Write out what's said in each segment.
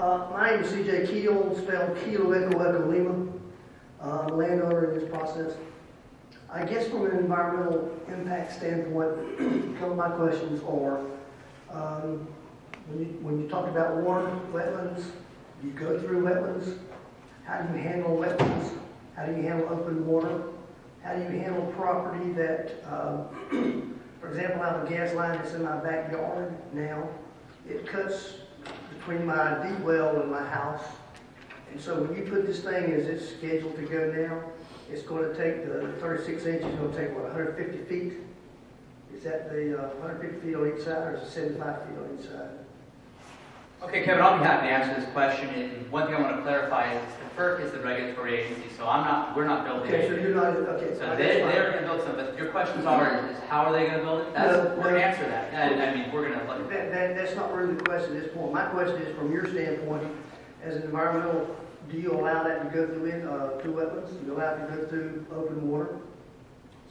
My name is CJ Keel, spelled Kilo Echo Echo Lima. The landowner in this process. I guess from an environmental impact standpoint, some of my questions are, when you talk about water, wetlands, you go through wetlands. How do you handle wetlands? How do you handle open water? How do you handle property that, for example, I have a gas line that's in my backyard now. It cuts between my deep well and my house. And so when you put this thing as it's scheduled to go now, it's going to take the 36 inches, it's going to take, what, 150 feet? Is that the 150 feet on each side, or is it 75 feet on each side? Okay, Kevin, I'll be happy to answer this question. And one thing I want to clarify is the FERC is the regulatory agency, so we're not building it. Okay, so you're not, okay. So they're going to build something, but your questions are, is how are they going to build it? We're going to answer that. I mean, we're going to look at that. That's not really the question at this point. My question is, from your standpoint, as an environmental, do you allow that to go through wetlands? Do you allow it to go through open water?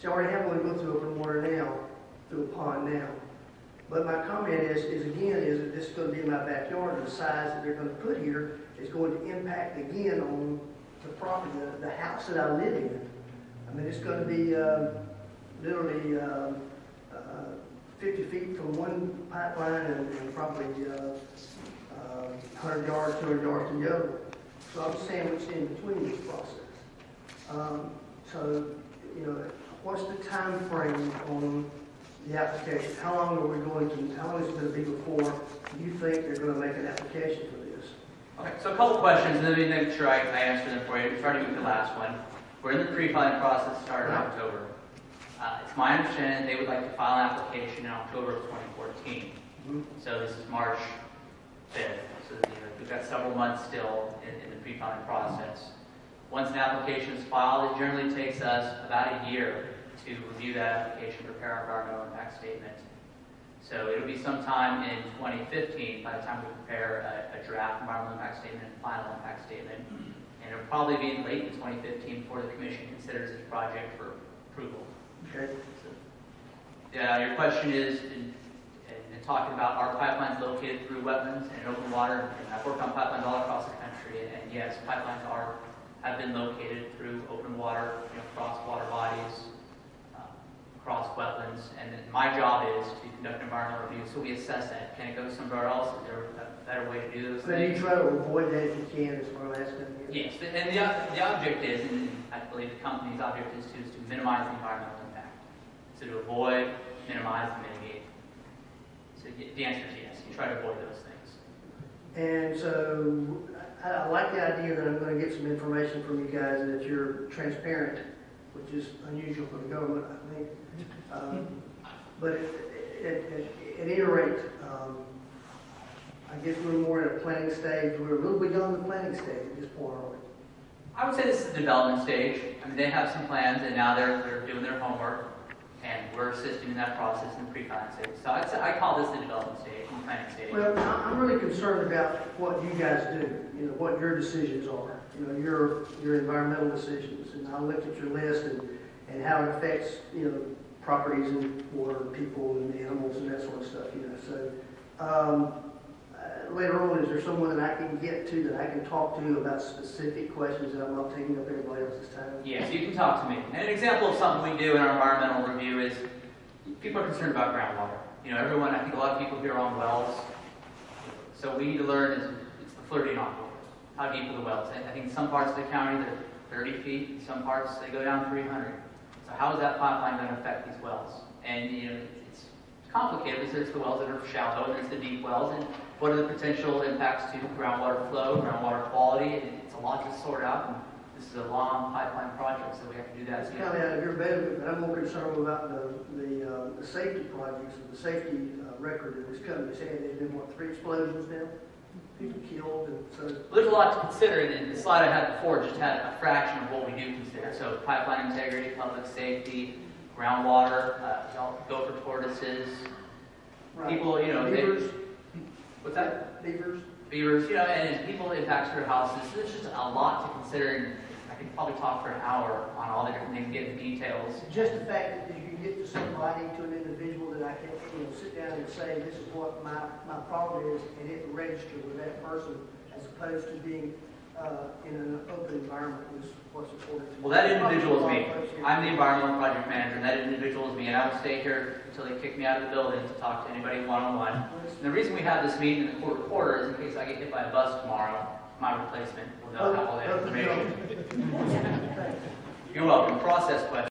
So you already have one go through open water now, through a pond now. But my comment is that this is going to be in my backyard, and the size that they're going to put here is going to impact again on the property, the house that I live in. I mean, it's going to be literally 50 feet from one pipeline and probably 100 yards, 200 yards to the other. So I'm sandwiched in between this process. So, you know, what's the time frame on the application? How long is it going to be before you think they're going to make an application for this? Okay, so a couple questions, and let me make sure I answer them for you. Starting with the last one. We're in the pre-filing process starting in October. It's my understanding they would like to file an application in October of 2014. Mm-hmm. So this is March 5th. So we've got several months still in the pre-filing process. Once an application is filed, it generally takes us about a year to review that application, prepare our environmental impact statement. So it'll be sometime in 2015 by the time we prepare a draft environmental impact statement and final impact statement. And it'll probably be in late in 2015 before the commission considers this project for approval. Okay. So, your question is, talking about our pipelines located through wetlands and open water, and I've worked on pipelines all across the country, and yes, pipelines have been located through open water, you know, across water bodies, across wetlands, and then my job is to conduct environmental review, so we assess that. Can it go somewhere else? Is there a better way to do those things? You try to avoid that if you can, as far as asking you. Yes, and the object is, and I believe the company's object is to minimize the environmental impact. So to avoid, minimize, and mitigate. So the answer is yes. You try to avoid those things. And so I like the idea that I'm going to get some information from you guys and that you're transparent, which is unusual for the government, I think. But at any rate, I guess we're more at a planning stage. We're a little bit beyond the planning stage at this point, aren't we? I would say this is the development stage. I mean, they have some plans, and now they're doing their homework. And we're assisting in that process in the pre-planning stage. So I call this the development stage and the planning stage. Well, I'm really concerned about what you guys do, you know, what your decisions are, you know, your environmental decisions. And I looked at your list and how it affects, you know, properties and water, people and animals and that sort of stuff, you know. So later on, is there someone that I can get to that I can talk to about specific questions that I'm not taking up everybody else's time? Yes, you can talk to me. And an example of something we do in our environmental review is people are concerned about groundwater. You know, everyone, I think a lot of people here own wells. So we need to learn it's the Flirting Aquifer. How deep are the wells? I think in some parts of the county they're 30 feet, in some parts they go down 300. So how is that pipeline going to affect these wells? And, you know, it's complicated because there's the wells that are shallow and there's the deep wells. And what are the potential impacts to groundwater flow, groundwater quality? It's a lot to sort out, and this is a long pipeline project, so we have to do that. It's kind of out of your bed, but I'm more concerned about the safety projects, and the safety record of this company. Saying there's been, what, 3 explosions now? People killed, and so. There's a lot to consider, and the slide I had before just had a fraction of what we do consider. So pipeline integrity, public safety, groundwater, gopher tortoises, right. People, you know, what's that? Beavers. Beavers, you know, and as people impact their houses, so there's just a lot to consider, and I could probably talk for an hour on all the different things, get the details. Just the fact that you get to somebody, to an individual, that I can, you know, sit down and say, this is what my problem is, and it registered with that person as opposed to being in an open environment is what's important to me. Well, that individual is me. I'm the environmental project manager, and that individual is me, and I will stay here until they kick me out of the building to talk to anybody one-on-one. And the reason we have this meeting in the court reporter is in case I get hit by a bus tomorrow, my replacement will know all that information. You're welcome. Process question.